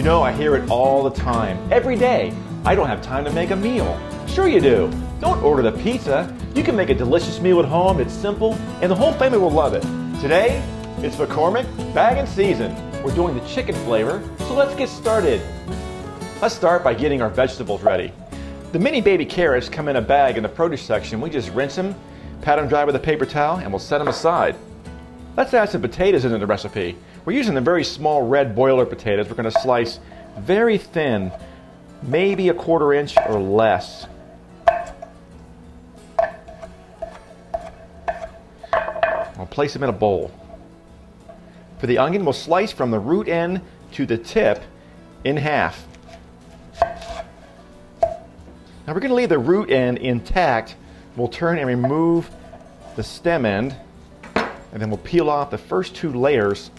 You know, I hear it all the time, every day. I don't have time to make a meal. Sure you do. Don't order the pizza. You can make a delicious meal at home. It's simple, and the whole family will love it. Today, it's McCormick Bag 'n Season. We're doing the chicken flavor, so let's get started. Let's start by getting our vegetables ready. The mini baby carrots come in a bag in the produce section. We just rinse them, pat them dry with a paper towel, and we'll set them aside. Let's add some potatoes into the recipe. We're using the very small red boiler potatoes. We're going to slice very thin, maybe a quarter inch or less. I'll place them in a bowl. For the onion, we'll slice from the root end to the tip in half. Now we're going to leave the root end intact. We'll turn and remove the stem end, and then we'll peel off the first two layers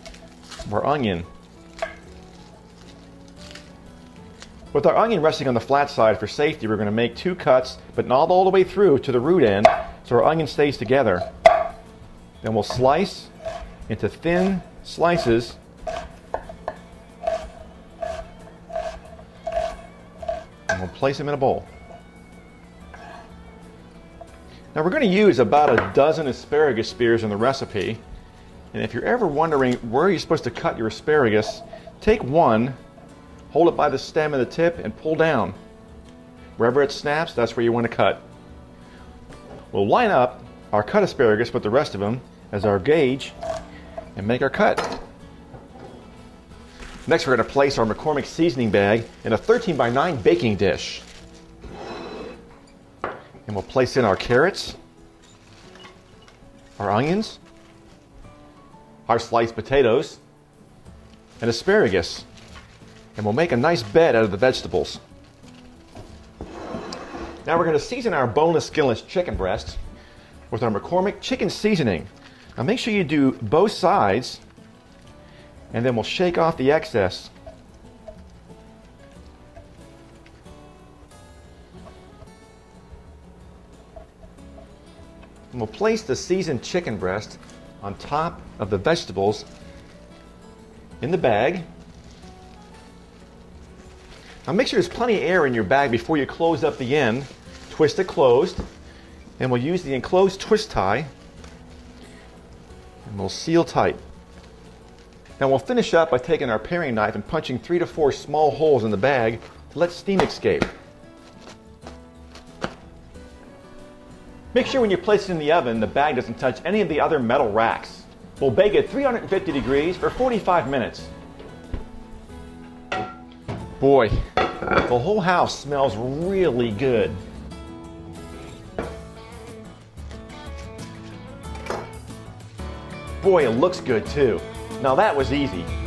of our onion. With our onion resting on the flat side for safety, we're going to make two cuts, but not all the way through to the root end, so our onion stays together. Then we'll slice into thin slices. And we'll place them in a bowl. Now we're going to use about a dozen asparagus spears in the recipe. And if you're ever wondering where you're supposed to cut your asparagus, take one, hold it by the stem and the tip, and pull down. Wherever it snaps, that's where you want to cut. We'll line up our cut asparagus with the rest of them as our gauge and make our cut. Next, we're going to place our McCormick seasoning bag in a 13x9 baking dish. And we'll place in our carrots, our onions, our sliced potatoes, and asparagus. And we'll make a nice bed out of the vegetables. Now we're going to season our boneless, skinless chicken breast with our McCormick chicken seasoning. Now make sure you do both sides, and then we'll shake off the excess. And we'll place the seasoned chicken breast on top of the vegetables in the bag. Now make sure there's plenty of air in your bag before you close up the end. Twist it closed, and we'll use the enclosed twist tie, and we'll seal tight. Now we'll finish up by taking our paring knife and punching 3 to 4 small holes in the bag to let steam escape. Make sure when you place it in the oven, the bag doesn't touch any of the other metal racks. We'll bake at 350 degrees for 45 minutes. Boy, the whole house smells really good. Boy, it looks good too. Now that was easy.